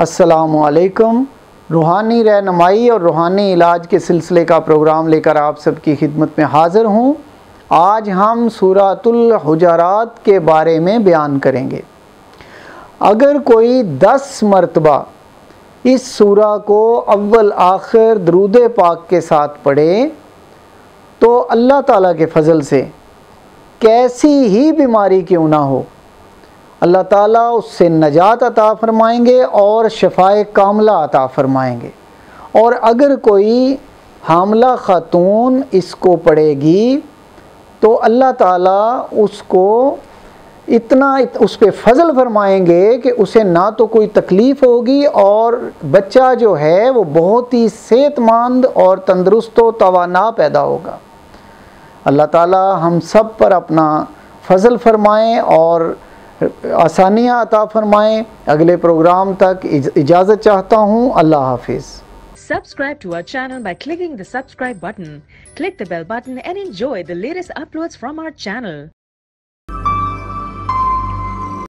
अस्सलामुअलैकुम। रूहानी रहनुमाई और रूहानी इलाज के सिलसिले का प्रोग्राम लेकर आप सबकी खिदमत में हाज़िर हूँ। आज हम सूरतुल हुजरात के बारे में बयान करेंगे। अगर कोई 10 मरतबा इस सूरा को अव्वल आखिर दरूद पाक के साथ पढ़े तो अल्लाह ताला के फजल से कैसी ही बीमारी क्यों ना हो, अल्लाह ताला उससे नजात अता फ़रमाएँगे और शफ़ाए कामला अता फ़रमाएँगे। और अगर कोई हामला ख़ातून इसको पढ़ेगी तो अल्लाह ताला उसको इतना उस पर फजल फरमाएँगे कि उसे ना तो कोई तकलीफ़ होगी और बच्चा जो है वो बहुत ही सेहतमंद और तंदरुस्त व तवाना पैदा होगा। अल्लाह ताला हम सब पर अपना फजल फरमाएँ और आसानियाँ अता फरमाएँ। अगले प्रोग्राम तक इजाज़त चाहता हूँ। अल्लाह हाफिज़। Subscribe to our channel by clicking the subscribe button. Click the bell button and enjoy the latest uploads from our channel.